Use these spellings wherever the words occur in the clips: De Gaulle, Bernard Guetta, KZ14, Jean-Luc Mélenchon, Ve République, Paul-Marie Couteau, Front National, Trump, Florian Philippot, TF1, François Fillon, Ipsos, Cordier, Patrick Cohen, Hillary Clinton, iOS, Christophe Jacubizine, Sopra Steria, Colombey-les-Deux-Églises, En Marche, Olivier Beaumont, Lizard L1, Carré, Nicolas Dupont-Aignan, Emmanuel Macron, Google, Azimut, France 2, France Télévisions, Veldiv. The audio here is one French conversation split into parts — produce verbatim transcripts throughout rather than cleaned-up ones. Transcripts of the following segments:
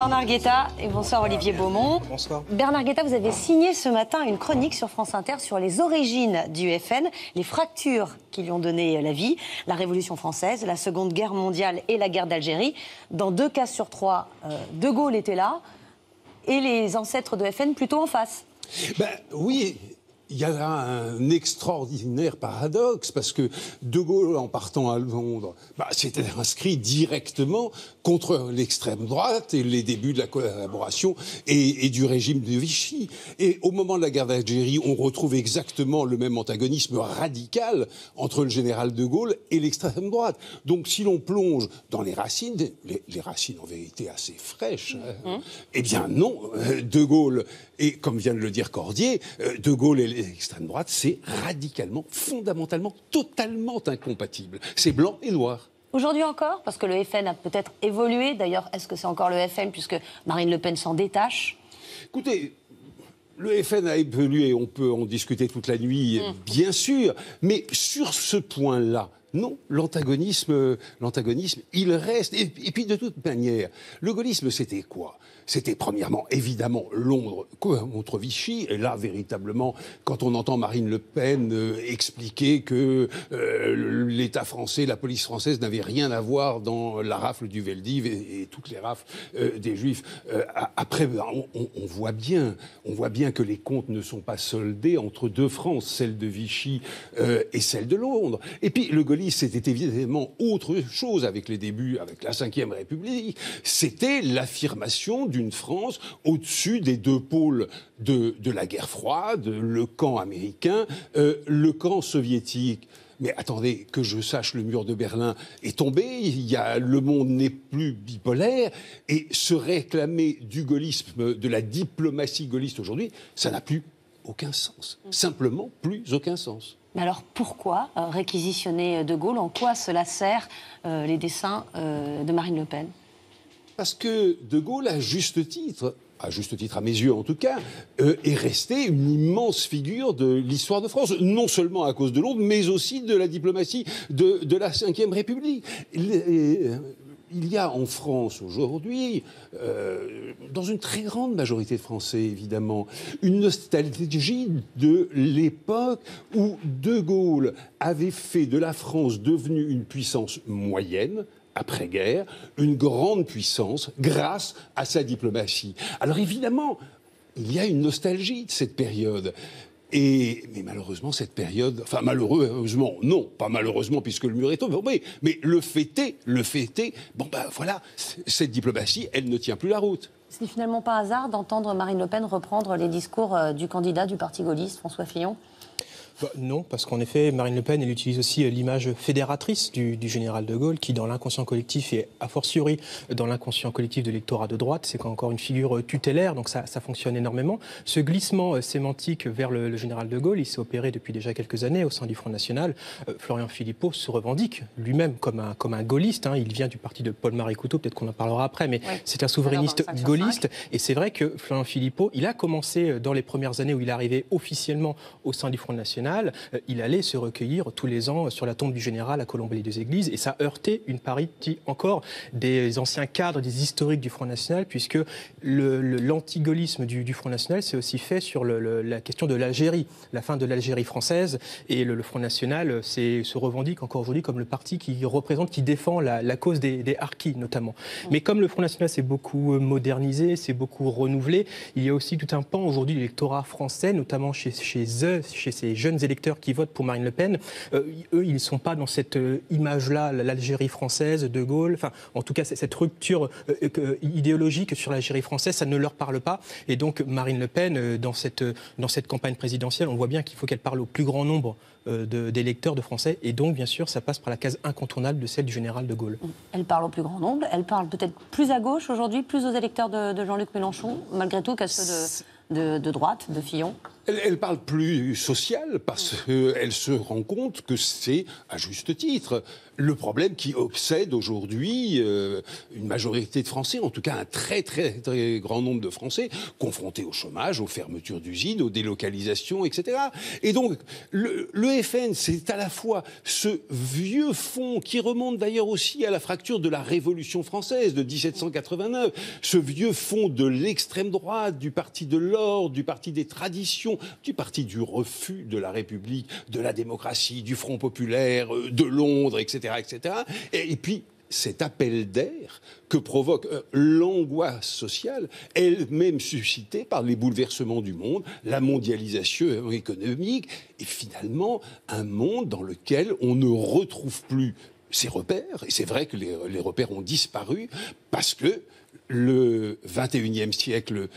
Bernard Guetta et bonsoir Olivier Beaumont. Bonsoir. Bernard Guetta, vous avez signé ce matin une chronique sur France Inter sur les origines du F N, les fractures qui lui ont donné la vie, la Révolution française, la Seconde Guerre mondiale et la guerre d'Algérie. Dans deux cas sur trois, euh, De Gaulle était là et les ancêtres de F N plutôt en face. Ben, oui. Il y a là un extraordinaire paradoxe, parce que De Gaulle, en partant à Londres, bah, s'était inscrit directement contre l'extrême droite et les débuts de la collaboration et, et du régime de Vichy. Et au moment de la guerre d'Algérie, on retrouve exactement le même antagonisme radical entre le général De Gaulle et l'extrême droite. Donc si l'on plonge dans les racines, les, les racines en vérité assez fraîches, mmh. hein, eh bien non, De Gaulle, et comme vient de le dire Cordier, De Gaulle et l'extrême droite, c'est radicalement, fondamentalement, totalement incompatible. C'est blanc et noir. Aujourd'hui encore, parce que le F N a peut-être évolué. D'ailleurs, est-ce que c'est encore le F N, puisque Marine Le Pen s'en détache? Écoutez, le F N a évolué, on peut en discuter toute la nuit, mmh. bien sûr. Mais sur ce point-là, non, l'antagonisme, l'antagonisme, il reste. Et, et puis, de toute manière, le gaullisme, c'était quoi? C'était premièrement, évidemment, Londres contre Vichy. Et là, véritablement, quand on entend Marine Le Pen euh, expliquer que euh, l'État français, la police française n'avait rien à voir dans la rafle du Veldiv et, et toutes les rafles euh, des Juifs. Euh, après, on, on, on, voit bien, on voit bien que les comptes ne sont pas soldés entre deux France, celle de Vichy euh, et celle de Londres. Et puis, le gaullisme, c'était évidemment autre chose avec les débuts, avec la cinquième République. C'était l'affirmation d'une France au-dessus des deux pôles de, de la guerre froide, le camp américain, euh, le camp soviétique. Mais attendez, que je sache, le mur de Berlin est tombé, il y a, le monde n'est plus bipolaire, et se réclamer du gaullisme, de la diplomatie gaulliste aujourd'hui, ça n'a plus aucun sens. Simplement plus aucun sens. Mais alors pourquoi réquisitionner De Gaulle? En quoi cela sert euh, les dessins euh, de Marine Le Pen? Parce que De Gaulle, à juste titre, à juste titre à mes yeux en tout cas, euh, est resté une immense figure de l'histoire de France, non seulement à cause de Londres, mais aussi de la diplomatie de, de la cinquième République. Les, Il y a en France aujourd'hui, euh, dans une très grande majorité de Français évidemment, une nostalgie de l'époque où De Gaulle avait fait de la France devenue une puissance moyenne, après-guerre, une grande puissance grâce à sa diplomatie. Alors évidemment, il y a une nostalgie de cette période. Et, mais malheureusement, cette période... Enfin, malheureusement, non, pas malheureusement, puisque le mur est tombé, mais le fait est, le fait est... Bon, ben voilà, cette diplomatie, elle ne tient plus la route. Ce n'est finalement pas hasard d'entendre Marine Le Pen reprendre les discours du candidat du Parti gaulliste, François Fillon? Bah, non, parce qu'en effet, Marine Le Pen, elle utilise aussi l'image fédératrice du, du général de Gaulle, qui dans l'inconscient collectif et a fortiori dans l'inconscient collectif de l'électorat de droite, c'est encore une figure tutélaire, donc ça, ça fonctionne énormément. Ce glissement euh, sémantique vers le, le général de Gaulle, il s'est opéré depuis déjà quelques années au sein du Front National. Euh, Florian Philippot se revendique lui-même comme un, comme un gaulliste, hein. Il vient du parti de Paul-Marie Couteau, peut-être qu'on en parlera après, mais ouais, c'est un souverainiste gaulliste. Et c'est vrai que Florian Philippot, il a commencé dans les premières années où il est arrivé officiellement au sein du Front National. Il allait se recueillir tous les ans sur la tombe du général à Colombey-les-Deux-Églises, et ça heurtait une partie encore des anciens cadres, des historiques du Front National, puisque le, le, l'antigaullisme du, du Front National s'est aussi fait sur le, le, la question de l'Algérie, la fin de l'Algérie française, et le, le Front National se revendique encore aujourd'hui comme le parti qui représente, qui défend la, la cause des, des harkis notamment. Mais comme le Front National s'est beaucoup modernisé, s'est beaucoup renouvelé, il y a aussi tout un pan aujourd'hui de l'électorat français, notamment chez, chez eux, chez ces jeunes électeurs qui votent pour Marine Le Pen, euh, eux, ils ne sont pas dans cette euh, image-là, l'Algérie française, De Gaulle, enfin, en tout cas, cette rupture euh, euh, idéologique sur l'Algérie française, ça ne leur parle pas. Et donc, Marine Le Pen, euh, dans, cette, euh, dans cette campagne présidentielle, on voit bien qu'il faut qu'elle parle au plus grand nombre euh, d'électeurs de, de Français. Et donc, bien sûr, ça passe par la case incontournable de celle du général De Gaulle. Elle parle au plus grand nombre, elle parle peut-être plus à gauche aujourd'hui, plus aux électeurs de, de Jean-Luc Mélenchon, malgré tout, qu'à ceux de... De, de droite, de Fillon? Elle, elle parle plus sociale parce qu'elle se rend compte que c'est, à juste titre, le problème qui obsède aujourd'hui euh, une majorité de Français, en tout cas un très très très grand nombre de Français, confrontés au chômage, aux fermetures d'usines, aux délocalisations, et cetera. Et donc le, le F N, c'est à la fois ce vieux fond qui remonte d'ailleurs aussi à la fracture de la Révolution française de dix-sept cent quatre-vingt-neuf, ce vieux fond de l'extrême droite, du parti de l'ordre, du parti des traditions, du parti du refus de la République, de la démocratie, du Front populaire, de Londres, et cetera, et cetera. Et, et puis cet appel d'air que provoque euh, l'angoisse sociale, elle-même suscitée par les bouleversements du monde, la mondialisation économique, et finalement un monde dans lequel on ne retrouve plus ces repères. Et c'est vrai que les, les repères ont disparu parce que le vingt et unième siècle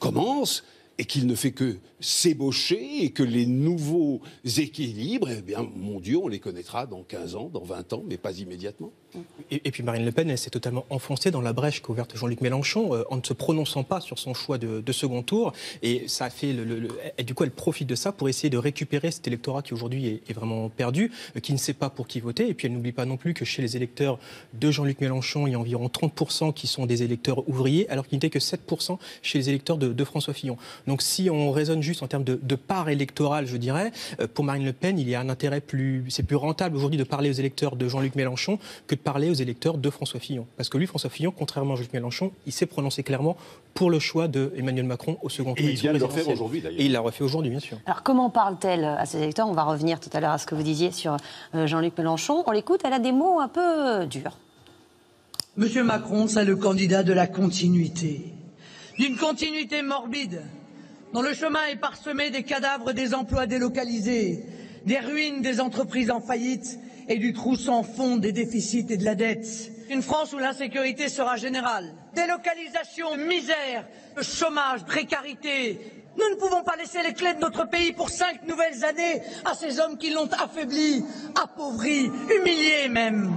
commence et qu'il ne fait que s'ébaucher et que les nouveaux équilibres, eh bien, mon Dieu, on les connaîtra dans quinze ans, dans vingt ans, mais pas immédiatement. Et, et puis Marine Le Pen, elle s'est totalement enfoncée dans la brèche qu'a ouverte Jean-Luc Mélenchon euh, en ne se prononçant pas sur son choix de, de second tour. Et ça a fait le, le, le, et du coup, elle profite de ça pour essayer de récupérer cet électorat qui aujourd'hui est, est vraiment perdu, euh, qui ne sait pas pour qui voter. Et puis elle n'oublie pas non plus que chez les électeurs de Jean-Luc Mélenchon, il y a environ trente pour cent qui sont des électeurs ouvriers, alors qu'il n'était que sept pour cent chez les électeurs de, de François Fillon. Donc si on raisonne juste en termes de, de part électorale, je dirais, euh, pour Marine Le Pen, il y a un intérêt plus... C'est plus rentable aujourd'hui de parler aux électeurs de Jean-Luc Mélenchon que de parler aux électeurs de François Fillon. Parce que lui, François Fillon, contrairement à Jean-Luc Mélenchon, il s'est prononcé clairement pour le choix d'Emmanuel Macron au second tour. Et il vient de le refaire aujourd'hui, d'ailleurs. Et il l'a refait aujourd'hui, bien sûr. Alors comment parle-t-elle à ses électeurs? On va revenir tout à l'heure à ce que vous disiez sur Jean-Luc Mélenchon. On l'écoute, elle a des mots un peu durs. Monsieur Macron, c'est le candidat de la continuité. D'une continuité morbide, dont le chemin est parsemé des cadavres des emplois délocalisés, des ruines des entreprises en faillite et du trou sans fond des déficits et de la dette. Une France où l'insécurité sera générale. Délocalisation, misère, chômage, précarité. Nous ne pouvons pas laisser les clés de notre pays pour cinq nouvelles années à ces hommes qui l'ont affaibli, appauvri, humilié même.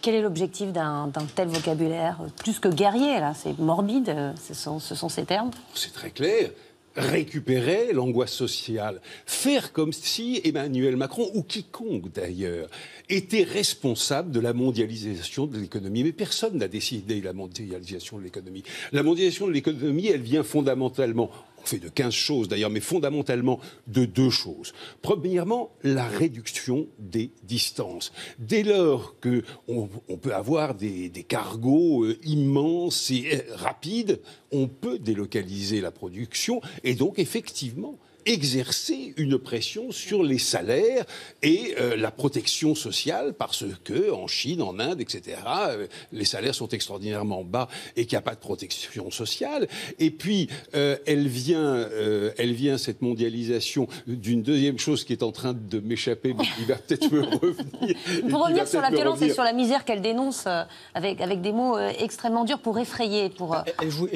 Quel est l'objectif d'un tel vocabulaire? Plus que guerrier, là, c'est morbide, ce sont, ce sont ces termes. C'est très clair. Récupérer l'angoisse sociale, faire comme si Emmanuel Macron, ou quiconque d'ailleurs, était responsable de la mondialisation de l'économie. Mais personne n'a décidé la mondialisation de l'économie. La mondialisation de l'économie, elle vient fondamentalement, on fait de quinze choses d'ailleurs, mais fondamentalement de deux choses. Premièrement, la réduction des distances. Dès lors qu'on on peut avoir des, des cargos immenses et rapides, on peut délocaliser la production et donc effectivement exercer une pression sur les salaires et euh, la protection sociale, parce que en Chine, en Inde, et cetera, euh, les salaires sont extraordinairement bas et qu'il n'y a pas de protection sociale. Et puis, euh, elle vient, euh, elle vient cette mondialisation d'une deuxième chose qui est en train de m'échapper, mais qui va peut-être me revenir. Pour revenir sur la violence revenir. et sur la misère qu'elle dénonce euh, avec avec des mots euh, extrêmement durs pour effrayer, pour. Euh... Elle joue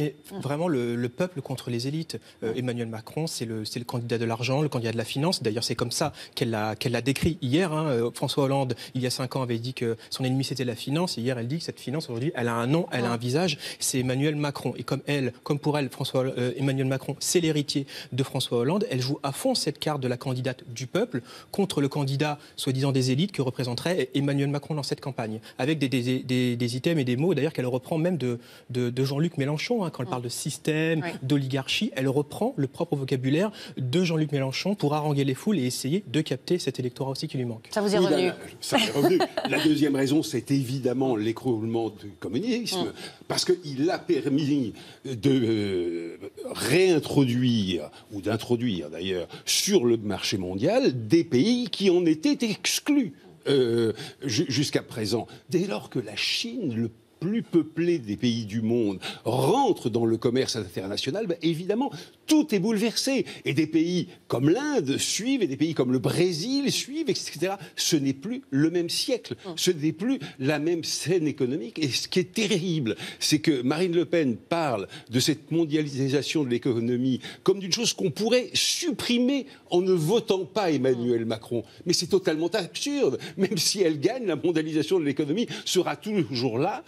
vraiment le, le peuple contre les élites. Euh, Emmanuel Macron, c'est le c'est le candidat de l'argent, le candidat de la finance. D'ailleurs, c'est comme ça qu'elle l'a qu'elle l'a décrit hier. Hein. François Hollande, il y a cinq ans, avait dit que son ennemi, c'était la finance. Et hier, elle dit que cette finance, aujourd'hui, elle a un nom, elle a un visage. C'est Emmanuel Macron. Et comme elle, comme pour elle, François, euh, Emmanuel Macron, c'est l'héritier de François Hollande, elle joue à fond cette carte de la candidate du peuple contre le candidat, soi-disant, des élites que représenterait Emmanuel Macron dans cette campagne. Avec des, des, des, des items et des mots, d'ailleurs, qu'elle reprend même de, de, de Jean-Luc Mélenchon. Hein, quand elle parle de système, oui, d'oligarchie, elle reprend le propre vocabulaire de Jean-Luc Mélenchon pour haranguer les foules et essayer de capter cet électorat aussi qui lui manque. Ça vous est revenu. La, ça m'est revenu. La deuxième raison, c'est évidemment l'écroulement du communisme, mm. parce qu'il a permis de réintroduire, ou d'introduire d'ailleurs, sur le marché mondial, des pays qui en étaient exclus euh, jusqu'à présent. Dès lors que la Chine, le plus peuplé des pays du monde, rentre dans le commerce international, bah évidemment, tout est bouleversé. Et des pays comme l'Inde suivent, et des pays comme le Brésil suivent, et cetera. Ce n'est plus le même siècle. Ce n'est plus la même scène économique. Et ce qui est terrible, c'est que Marine Le Pen parle de cette mondialisation de l'économie comme d'une chose qu'on pourrait supprimer en ne votant pas Emmanuel Macron. Mais c'est totalement absurde. Même si elle gagne, la mondialisation de l'économie sera toujours là,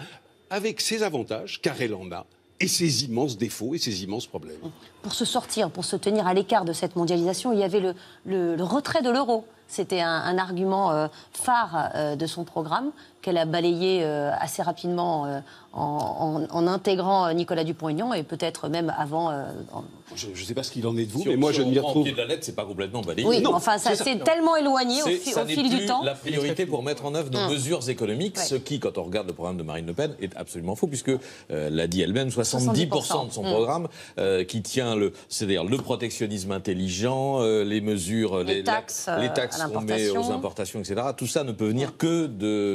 avec ses avantages, car elle en a, et ses immenses défauts et ses immenses problèmes. Pour se sortir, pour se tenir à l'écart de cette mondialisation, il y avait le, le, le retrait de l'euro. C'était un, un argument euh, phare euh, de son programme qu'elle a balayé euh, assez rapidement euh, en, en, en intégrant Nicolas Dupont-Aignan et peut-être même avant. Euh, en... Je ne sais pas ce qu'il en est de vous, si mais on, moi si je ne m'y retrouve. Au pied de la lettre, c'est pas complètement balayé. Oui, non, mais enfin, ça s'est tellement éloigné au, fi, au fil du temps. C'est la priorité pour mettre en œuvre nos hum. mesures économiques, ouais. ce qui, quand on regarde le programme de Marine Le Pen, est absolument faux, puisque euh, l'a dit elle-même, soixante-dix pour cent de son hum. programme euh, qui tient le, c'est-à-dire le protectionnisme intelligent, euh, les mesures, les, les taxes, la, les taxes qu'on met aux importations, et cetera. Tout ça ne peut venir que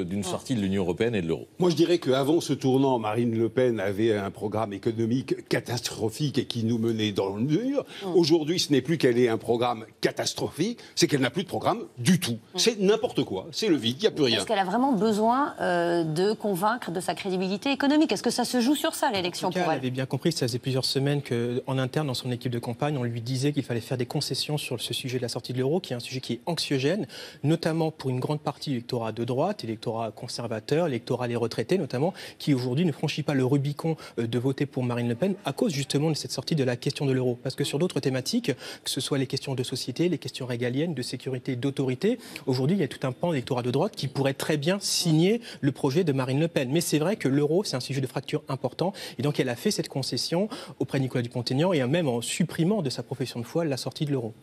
d'une sortie de l'Union européenne et de l'euro. Moi, je dirais qu'avant ce tournant, Marine Le Pen avait un programme économique catastrophique et qui nous menait dans le mur. Mm. Aujourd'hui, ce n'est plus qu'elle ait un programme catastrophique, c'est qu'elle n'a plus de programme du tout. Mm. C'est n'importe quoi, c'est le vide, il n'y a plus rien. Est-ce qu'elle a vraiment besoin euh, de convaincre de sa crédibilité économique? Est-ce que ça se joue sur ça, l'élection pour elle? Elle avait bien compris, ça faisait plusieurs semaines qu'en interne, dans son équipe de campagne, on lui disait qu'il fallait faire des concessions sur ce sujet de la sortie de l'euro, qui est un sujet qui est anxiogène, notamment pour une grande partie électorat de droite, électorat conservateurs, l'électorat des retraités notamment, qui aujourd'hui ne franchit pas le Rubicon de voter pour Marine Le Pen à cause justement de cette sortie de la question de l'euro. Parce que sur d'autres thématiques, que ce soit les questions de société, les questions régaliennes, de sécurité, d'autorité, aujourd'hui il y a tout un pan d'électorat de droite qui pourrait très bien signer le projet de Marine Le Pen. Mais c'est vrai que l'euro, c'est un sujet de fracture important et donc elle a fait cette concession auprès de Nicolas Dupont-Aignan et même en supprimant de sa profession de foi la sortie de l'euro.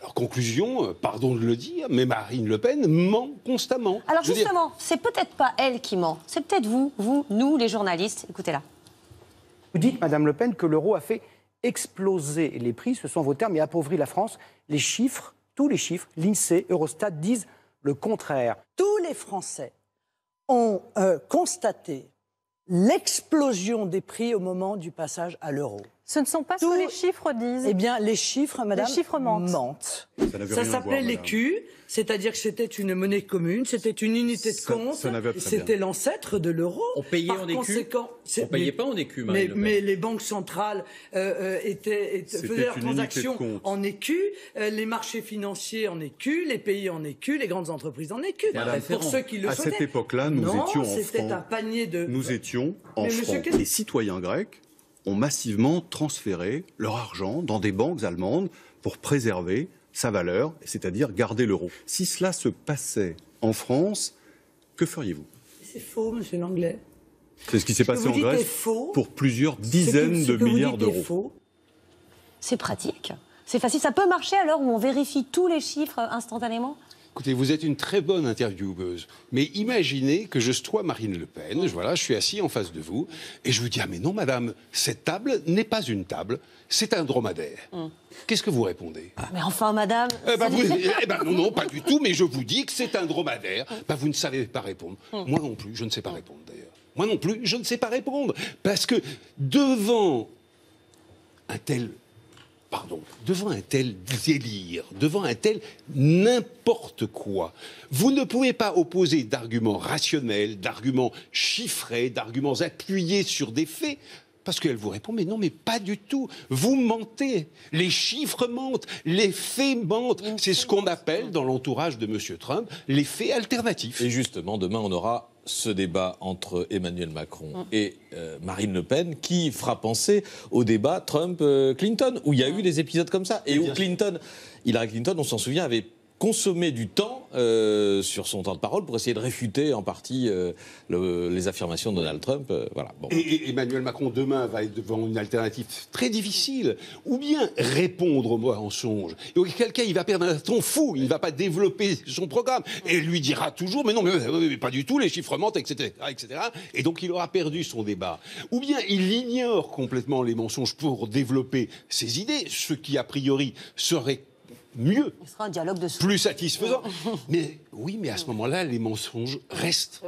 Alors conclusion, pardon de le dire, mais Marine Le Pen ment constamment. Alors justement, c'est peut-être peut-être pas elle qui ment, c'est peut-être vous, vous, nous, les journalistes. Écoutez-la. Vous dites, Madame Le Pen, que l'euro a fait exploser les prix, ce sont vos termes, et appauvri la France. Les chiffres, tous les chiffres, l'INSEE, Eurostat, disent le contraire. Tous les Français ont euh, constaté l'explosion des prix au moment du passage à l'euro. Ce ne sont pas tous... ce que les chiffres disent. Eh bien, les chiffres, Madame, les chiffres mentent. mentent. Ça, ça s'appelait l'écu, c'est-à-dire que c'était une monnaie commune, c'était une unité de compte, c'était l'ancêtre de l'euro. On payait Par en écu. On payait pas en écu, Marine Le Pen. Mais les banques centrales euh, étaient, étaient faisaient leurs transactions en écu, euh, les marchés financiers en écu, les pays en écu, les grandes entreprises en écu. Madame, pour ceux qui le souhaitaient. À cette époque-là, nous non, étions en c'était un panier de. Nous étions en mais francs. Monsieur... Les citoyens grecs ont massivement transféré leur argent dans des banques allemandes pour préserver sa valeur, c'est-à-dire garder l'euro. Si cela se passait en France, que feriez-vous? C'est faux, monsieur Langlais. C'est ce qui s'est passé en Grèce pour plusieurs dizaines de milliards d'euros. C'est pratique, c'est facile. Ça peut marcher à l'heure où on vérifie tous les chiffres instantanément? Écoutez, vous êtes une très bonne intervieweuse, mais imaginez que je sois Marine Le Pen, je, voilà, je suis assis en face de vous, et je vous dis « Ah mais non madame, cette table n'est pas une table, c'est un dromadaire mm. ». Qu'est-ce que vous répondez? ah. Mais enfin madame... Eh ben, vous... eh ben non, non, pas du tout, mais je vous dis que c'est un dromadaire. Mm. Ben, vous ne savez pas répondre. Mm. Moi non plus, je ne sais pas répondre d'ailleurs. Moi non plus, je ne sais pas répondre. Parce que devant un tel... Pardon, devant un tel délire, devant un tel n'importe quoi, vous ne pouvez pas opposer d'arguments rationnels, d'arguments chiffrés, d'arguments appuyés sur des faits, parce qu'elle vous répond, mais non, mais pas du tout, vous mentez, les chiffres mentent, les faits mentent, c'est ce qu'on appelle dans l'entourage de M. Trump les faits alternatifs. Et justement, demain, on aura... ce débat entre Emmanuel Macron et euh, Marine Le Pen qui fera penser au débat Trump-Clinton, où il y a eu des épisodes comme ça, et où Clinton, Hillary Clinton, on s'en souvient, avait consommer du temps euh, sur son temps de parole pour essayer de réfuter en partie euh, le, les affirmations de Donald Trump. Euh, voilà. Bon. Et, et Emmanuel Macron, demain, va être devant une alternative très difficile. Ou bien répondre au mensonge. Et auquel cas, il va perdre un temps fou. Il ne va pas développer son programme. Et il lui dira toujours, mais non, mais, mais, mais pas du tout, les chiffres mentent, et cetera, et cetera. Et donc, il aura perdu son débat. Ou bien, il ignore complètement les mensonges pour développer ses idées, ce qui, a priori, serait mieux, il sera un dialogue de plus satisfaisant. Mais oui, mais à ce moment-là, les mensonges restent.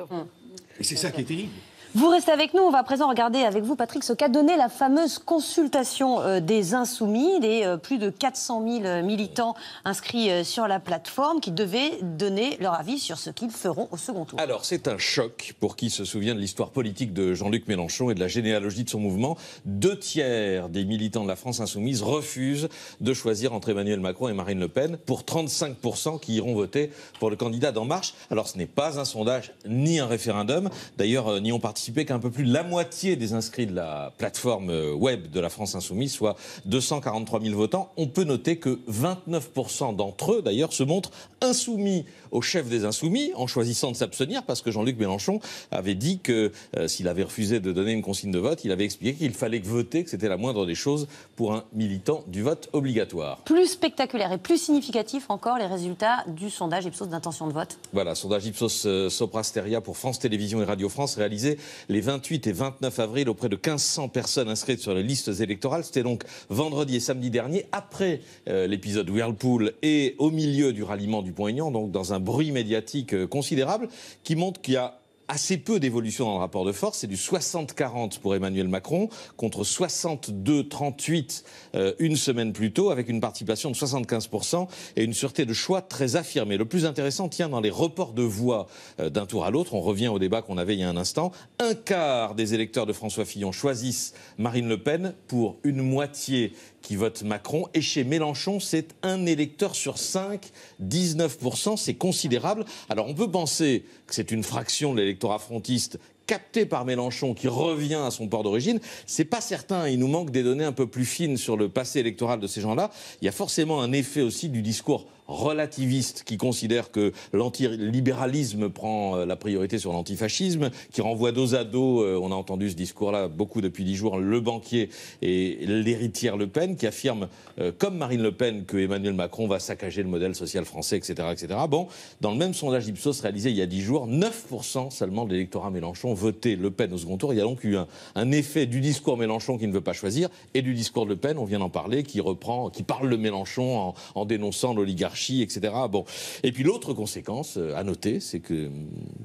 Et c'est ça qui est terrible. Vous restez avec nous, on va à présent regarder avec vous, Patrick, ce qu'a donné la fameuse consultation euh, des Insoumis, des euh, plus de quatre cent mille militants inscrits euh, sur la plateforme qui devaient donner leur avis sur ce qu'ils feront au second tour. Alors, c'est un choc pour qui se souvient de l'histoire politique de Jean-Luc Mélenchon et de la généalogie de son mouvement. Deux tiers des militants de la France Insoumise refusent de choisir entre Emmanuel Macron et Marine Le Pen pour trente-cinq pour cent qui iront voter pour le candidat d'En Marche. Alors, ce n'est pas un sondage ni un référendum, d'ailleurs, euh, n'y ont participé anticipé qu'un peu plus de la moitié des inscrits de la plateforme web de la France Insoumise, soit deux cent quarante-trois mille votants. On peut noter que vingt-neuf pour cent d'entre eux, d'ailleurs, se montrent insoumis au chef des Insoumis en choisissant de s'abstenir, parce que Jean-Luc Mélenchon avait dit que euh, s'il avait refusé de donner une consigne de vote, il avait expliqué qu'il fallait voter, que c'était la moindre des choses pour un militant du vote obligatoire. Plus spectaculaire et plus significatif encore les résultats du sondage Ipsos d'intention de vote. Voilà, sondage Ipsos euh, Sopra Steria pour France Télévisions et Radio France réalisé les vingt-huit et vingt-neuf avril auprès de mille cinq cents personnes inscrites sur les listes électorales. C'était donc vendredi et samedi dernier, après euh, l'épisode Whirlpool et au milieu du ralliement Dupont-Aignan, donc dans un bruit médiatique euh, considérable qui montre qu'il y a assez peu d'évolution dans le rapport de force. C'est du soixante quarante pour Emmanuel Macron, contre soixante-deux trente-huit euh, une semaine plus tôt, avec une participation de soixante-quinze pour cent et une sûreté de choix très affirmée. Le plus intéressant tient dans les reports de voix euh, d'un tour à l'autre. On revient au débat qu'on avait il y a un instant. Un quart des électeurs de François Fillon choisissent Marine Le Pen pour une moitié qui vote Macron. Et chez Mélenchon, c'est un électeur sur cinq, dix-neuf pour cent. C'est considérable. Alors on peut penser que c'est une fraction de l'électorat frontiste capté par Mélenchon qui revient à son port d'origine, c'est pas certain. Il nous manque des données un peu plus fines sur le passé électoral de ces gens-là. Il y a forcément un effet aussi du discours relativiste qui considère que l'antilibéralisme prend la priorité sur l'antifascisme, qui renvoie dos à dos, on a entendu ce discours-là beaucoup depuis dix jours, le banquier et l'héritière Le Pen, qui affirme, euh, comme Marine Le Pen, que Emmanuel Macron va saccager le modèle social français, et cetera, et cetera. Bon, dans le même sondage Ipsos réalisé il y a dix jours, neuf pour cent seulement de l'électorat Mélenchon votait Le Pen au second tour. Il y a donc eu un, un effet du discours Mélenchon qui ne veut pas choisir et du discours de Le Pen, on vient d'en parler, qui reprend, qui parle de Mélenchon en, en dénonçant l'oligarchie, et cetera. Bon. Et puis l'autre conséquence à noter, c'est que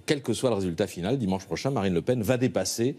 quel que soit le résultat final, dimanche prochain, Marine Le Pen va dépasser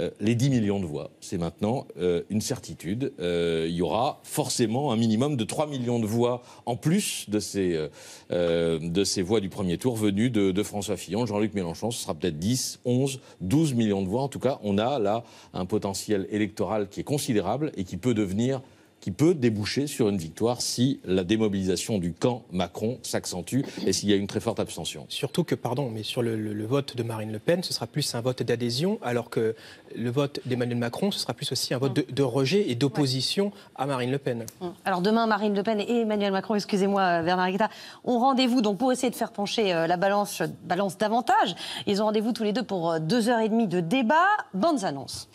euh, les dix millions de voix. C'est maintenant euh, une certitude. Euh, il y aura forcément un minimum de trois millions de voix en plus de ces, euh, de ces voix du premier tour venues de, de François Fillon, Jean-Luc Mélenchon. Ce sera peut-être dix, onze, douze millions de voix. En tout cas, on a là un potentiel électoral qui est considérable et qui peut devenir... qui peut déboucher sur une victoire si la démobilisation du camp Macron s'accentue et s'il y a une très forte abstention. Surtout que, pardon, mais sur le, le, le vote de Marine Le Pen, ce sera plus un vote d'adhésion, alors que le vote d'Emmanuel Macron, ce sera plus aussi un vote de, de rejet et d'opposition ouais. à Marine Le Pen. Alors demain, Marine Le Pen et Emmanuel Macron, excusez-moi Bernard Guetta, ont rendez-vous donc pour essayer de faire pencher la balance, balance davantage. Ils ont rendez-vous tous les deux pour deux heures et demie de débat. Bonnes annonces.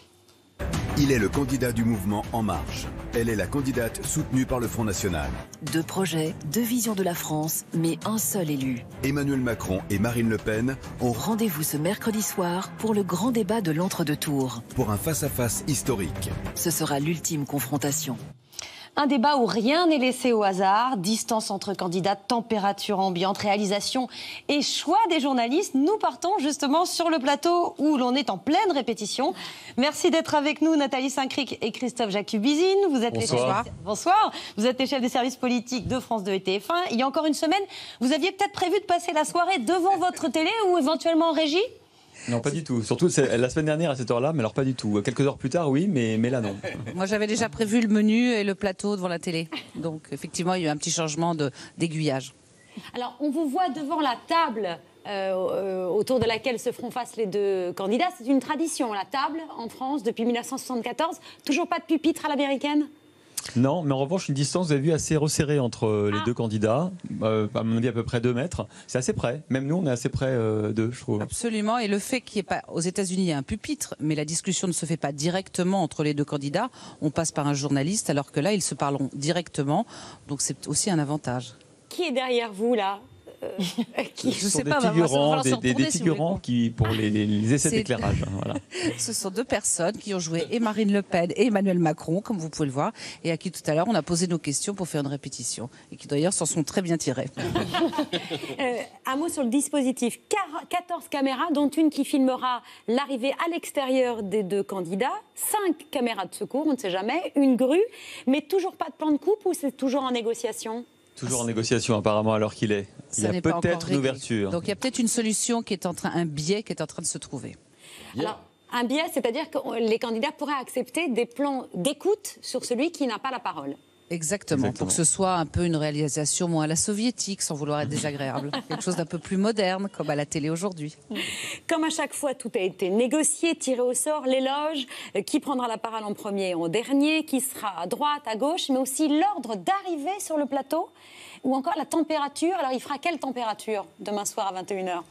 Il est le candidat du mouvement En Marche. Elle est la candidate soutenue par le Front National. Deux projets, deux visions de la France, mais un seul élu. Emmanuel Macron et Marine Le Pen ont rendez-vous ce mercredi soir pour le grand débat de l'entre-deux-tours. Pour un face-à-face historique. Ce sera l'ultime confrontation. Un débat où rien n'est laissé au hasard. Distance entre candidats, température ambiante, réalisation et choix des journalistes. Nous partons justement sur le plateau où l'on est en pleine répétition. Merci d'être avec nous, Nathalie Saint-Cricq et Christophe Jacubizine. Vous êtes Bonsoir. Les chefs... Bonsoir. Vous êtes les chefs des services politiques de France deux et T F un. Il y a encore une semaine, vous aviez peut-être prévu de passer la soirée devant votre télé ou éventuellement en régie ? Non, pas du tout. Surtout la semaine dernière à cette heure-là, mais alors pas du tout. Quelques heures plus tard, oui, mais, mais là, non. Moi, j'avais déjà prévu le menu et le plateau devant la télé. Donc, effectivement, il y a eu un petit changement de, d'aiguillage. Alors, on vous voit devant la table euh, autour de laquelle se feront face les deux candidats. C'est une tradition, la table, en France, depuis mille neuf cent soixante-quatorze. Toujours pas de pupitre à l'américaine ? Non, mais en revanche, une distance, vous avez vu, assez resserrée entre les ah. deux candidats, euh, à mon avis à peu près deux mètres. C'est assez près, même nous on est assez près euh, d'eux, je trouve. Absolument, et le fait qu'il n'y ait pas, aux États-Unis il y a un pupitre, mais la discussion ne se fait pas directement entre les deux candidats, on passe par un journaliste, alors que là ils se parleront directement, donc c'est aussi un avantage. Qui est derrière vous là ? Qui, ce je sont sais des pas, figurants, des, des, des figurants qui, pour les, les, les essais d'éclairage. Voilà. Ce sont deux personnes qui ont joué et Marine Le Pen et Emmanuel Macron, comme vous pouvez le voir, et à qui tout à l'heure on a posé nos questions pour faire une répétition, et qui d'ailleurs s'en sont très bien tirés. euh, un mot sur le dispositif. quatorze caméras, dont une qui filmera l'arrivée à l'extérieur des deux candidats, cinq caméras de secours, on ne sait jamais, une grue, mais toujours pas de plan de coupe ou c'est toujours en négociation ? Toujours en négociation apparemment alors qu'il est. Il y a peut-être une ouverture. Donc il y a peut-être une solution qui est en train, un biais qui est en train de se trouver. Yeah. Alors un biais, c'est-à-dire que les candidats pourraient accepter des plans d'écoute sur celui qui n'a pas la parole. Exactement, Exactement, pour que ce soit un peu une réalisation moins à la soviétique, sans vouloir être désagréable. Quelque chose d'un peu plus moderne, comme à la télé aujourd'hui. Comme à chaque fois, tout a été négocié, tiré au sort, l'éloge, qui prendra la parole en premier, en dernier, qui sera à droite, à gauche, mais aussi l'ordre d'arrivée sur le plateau, ou encore la température. Alors, il fera quelle température demain soir à vingt et une heures ?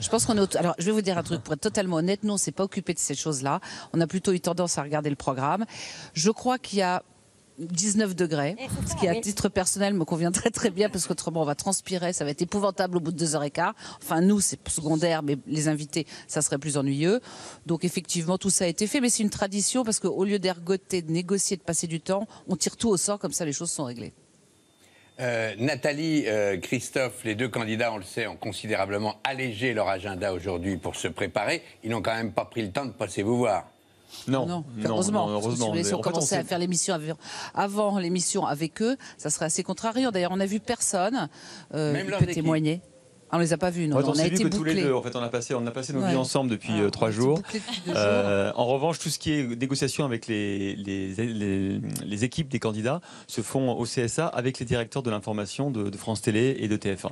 Je pense qu'on est... Alors, je vais vous dire un truc, pour être totalement honnête, nous, on ne s'est pas occupé de ces choses-là. On a plutôt eu tendance à regarder le programme. Je crois qu'il y a dix-neuf degrés, ce qui à titre personnel me convient très très bien parce qu'autrement on va transpirer, ça va être épouvantable au bout de deux heures et quart. Enfin nous c'est secondaire mais les invités ça serait plus ennuyeux. Donc effectivement tout ça a été fait mais c'est une tradition parce qu'au lieu d'ergoter, de négocier, de passer du temps, on tire tout au sort comme ça les choses sont réglées. Euh, Nathalie, euh, Christophe, les deux candidats, on le sait, ont considérablement allégé leur agenda aujourd'hui pour se préparer. Ils n'ont quand même pas pris le temps de passer vous voir. Non, non, non, heureusement. Non, heureusement. Si on en commençait fait, on à faire l'émission avant l'émission avec eux, ça serait assez contrariant. D'ailleurs, on n'a vu personne euh, Même qui peut témoigner. Ah, on ne les a pas vus, non. En fait, on, on a été bouclés. Tous les deux, en fait, on a passé, on a passé nos ouais. vies ensemble depuis ah, trois jours. Depuis deux euh, jours. En revanche, tout ce qui est négociation avec les, les, les, les équipes des candidats se font au C S A avec les directeurs de l'information de, de France Télé et de T F un.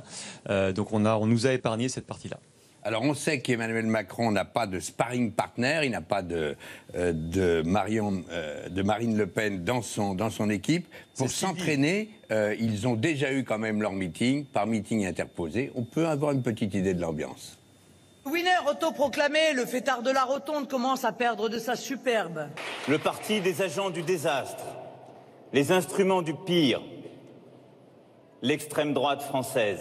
Euh, donc, on, a, on nous a épargné cette partie-là. Alors on sait qu'Emmanuel Macron n'a pas de sparring partner, il n'a pas de, euh, de, Marion, euh, de Marine Le Pen dans son, dans son équipe. Pour s'entraîner, euh, ils ont déjà eu quand même leur meeting, par meeting interposé. On peut avoir une petite idée de l'ambiance. Winner autoproclamé, le fêtard de la rotonde commence à perdre de sa superbe. Le parti des agents du désastre, les instruments du pire, l'extrême droite française.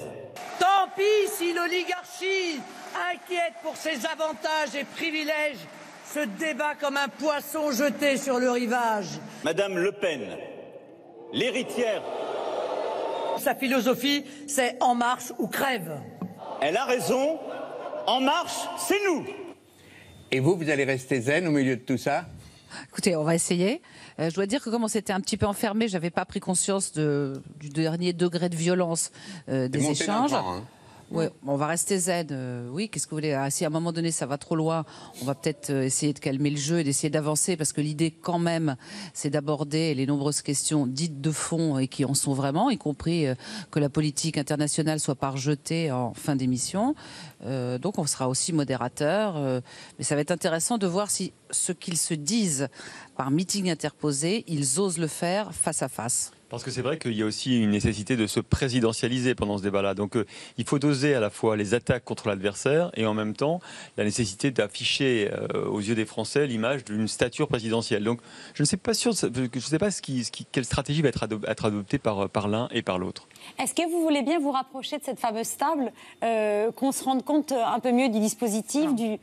Tant pis si l'oligarchie inquiète pour ses avantages et privilèges, se débat comme un poisson jeté sur le rivage. Madame Le Pen, l'héritière. Sa philosophie, c'est En Marche ou crève. Elle a raison, En Marche, c'est nous. Et vous, vous allez rester zen au milieu de tout ça ? Écoutez, on va essayer. Euh, je dois dire que comme on s'était un petit peu enfermé, je n'avais pas pris conscience de, du dernier degré de violence euh, des échanges. Oui, on va rester zen. Euh, oui, qu'est-ce que vous voulez? Ah, si à un moment donné ça va trop loin, on va peut-être essayer de calmer le jeu et d'essayer d'avancer parce que l'idée quand même, c'est d'aborder les nombreuses questions dites de fond et qui en sont vraiment, y compris euh, que la politique internationale soit pas rejetée en fin d'émission. Euh, donc on sera aussi modérateur. Euh, mais ça va être intéressant de voir si ce qu'ils se disent par meeting interposé, ils osent le faire face à face. Parce que c'est vrai qu'il y a aussi une nécessité de se présidentialiser pendant ce débat-là. Donc euh, il faut doser à la fois les attaques contre l'adversaire et en même temps la nécessité d'afficher euh, aux yeux des Français l'image d'une stature présidentielle. Donc je ne sais pas, sûr, je sais pas ce qui, ce qui, quelle stratégie va être, ado être adoptée par, par l'un et par l'autre. Est-ce que vous voulez bien vous rapprocher de cette fameuse table, euh, qu'on se rende compte un peu mieux du dispositif, du,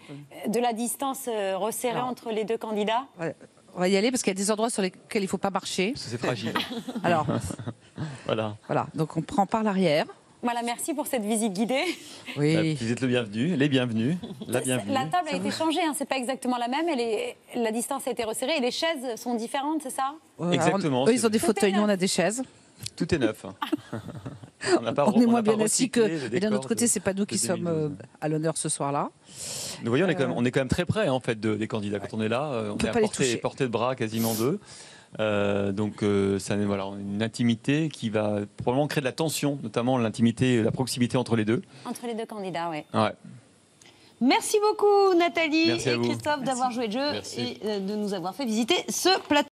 de la distance resserrée non. entre les deux candidats ? Ouais. On va y aller parce qu'il y a des endroits sur lesquels il ne faut pas marcher. C'est fragile. Alors, voilà. Voilà. Donc on prend par l'arrière. Voilà, merci pour cette visite guidée. Oui. Vous êtes le bienvenu, les bienvenus, la bienvenue. La table a été changée, hein, c'est pas exactement la même. Elle est, la distance a été resserrée et les chaises sont différentes, c'est ça ? euh, Exactement. On, eux, ils ont des fauteuils, nous on a des chaises. Tout est neuf. On, pas, on est moins on bien assis que. Mais d'un autre côté, c'est pas nous qui sommes euh, à l'honneur ce soir-là. Nous voyons, on est, quand même, on est quand même très près en fait de, des candidats. Quand on est là, on, on peut est pas à portée, portée de bras quasiment d'eux. Euh, donc, euh, ça, voilà, une intimité qui va probablement créer de la tension, notamment l'intimité, la proximité entre les deux. Entre les deux candidats, oui. Ouais. Merci beaucoup, Nathalie Merci et Christophe d'avoir joué le jeu Merci. et de nous avoir fait visiter ce plateau.